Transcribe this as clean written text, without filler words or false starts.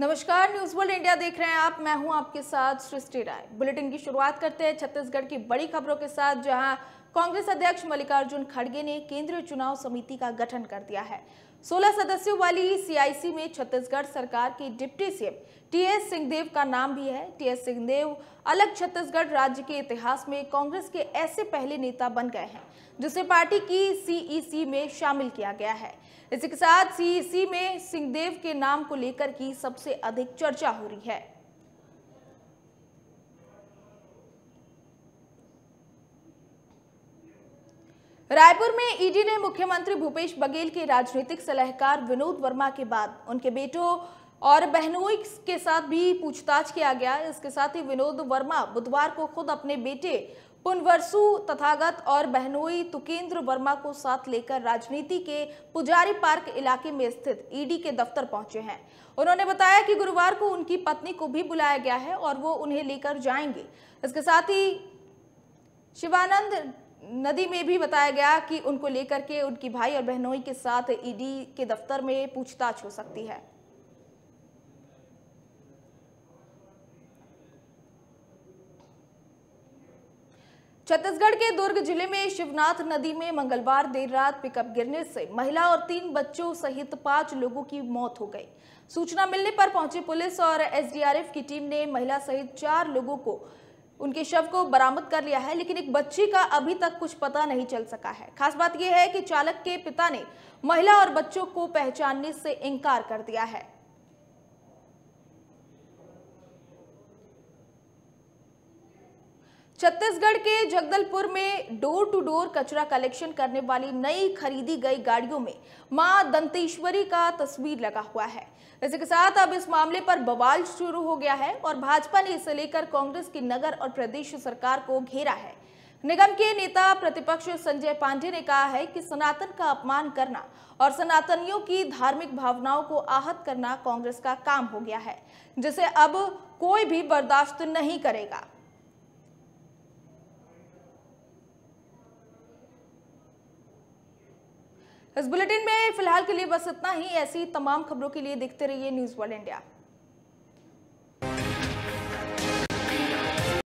नमस्कार, news world India देख रहे हैं आप। मैं हूं आपके साथ सृष्टि राय। बुलेटिन की शुरुआत करते हैं छत्तीसगढ़ की बड़ी खबरों के साथ, जहां कांग्रेस अध्यक्ष मलिकार्जुन खड़गे ने केंद्रीय चुनाव समिति का गठन कर दिया है। 16 सदस्यों वाली सीआईसी में छत्तीसगढ़ सरकार की डिप्टी सीएम टीएस सिंहदेव का नाम भी है। टीएस सिंहदेव अलग छत्तीसगढ़ राज्य के इतिहास में कांग्रेस के ऐसे पहले नेता बन गए हैं जिसे पार्टी की सीईसी में शामिल किया गया है। इसी के साथ सीईसी में सिंहदेव के नाम को लेकर की सबसे अधिक चर्चा हो रही है। रायपुर में ईडी ने मुख्यमंत्री भूपेश बघेल के राजनीतिक सलाहकार विनोद वर्मा के बाद उनके बेटों और बहनोई के साथ भी पूछताछ किया गया। इसके साथ ही विनोद वर्मा बुधवार को खुद अपने बेटे पुनवरसु तथागत और बहनोई तुकेन्द्र वर्मा को साथ लेकर राजनीति के पुजारी पार्क इलाके में स्थित ईडी के दफ्तर पहुंचे हैं। उन्होंने बताया कि गुरुवार को उनकी पत्नी को भी बुलाया गया है और वो उन्हें लेकर जाएंगे। इसके साथ ही शिवनाथ नदी में भी बताया गया कि उनको लेकर के उनकी भाई और बहनोई के साथ ईडी के दफ्तर में पूछताछ हो सकती है। छत्तीसगढ़ के दुर्ग जिले में शिवनाथ नदी में मंगलवार देर रात पिकअप गिरने से महिला और 3 बच्चों सहित 5 लोगों की मौत हो गई। सूचना मिलने पर पहुंची पुलिस और एसडीआरएफ की टीम ने महिला सहित 4 लोगों को उनके शव को बरामद कर लिया है, लेकिन एक बच्ची का अभी तक कुछ पता नहीं चल सका है। खास बात यह है कि चालक के पिता ने महिला और बच्चों को पहचानने से इनकार कर दिया है। छत्तीसगढ़ के जगदलपुर में डोर टू डोर कचरा कलेक्शन करने वाली नई खरीदी गई गाड़ियों में मां दंतेश्वरी का तस्वीर लगा हुआ है। इसके साथ अब इस मामले पर बवाल शुरू हो गया है और भाजपा ने इसे लेकर कांग्रेस की नगर और प्रदेश सरकार को घेरा है। निगम के नेता प्रतिपक्ष संजय पांडे ने कहा है कि सनातन का अपमान करना और सनातनियों की धार्मिक भावनाओं को आहत करना कांग्रेस का काम हो गया है, जिसे अब कोई भी बर्दाश्त नहीं करेगा। इस बुलेटिन में फिलहाल के लिए बस इतना ही। ऐसी तमाम खबरों के लिए देखते रहिए न्यूज़ वर्ल्ड इंडिया।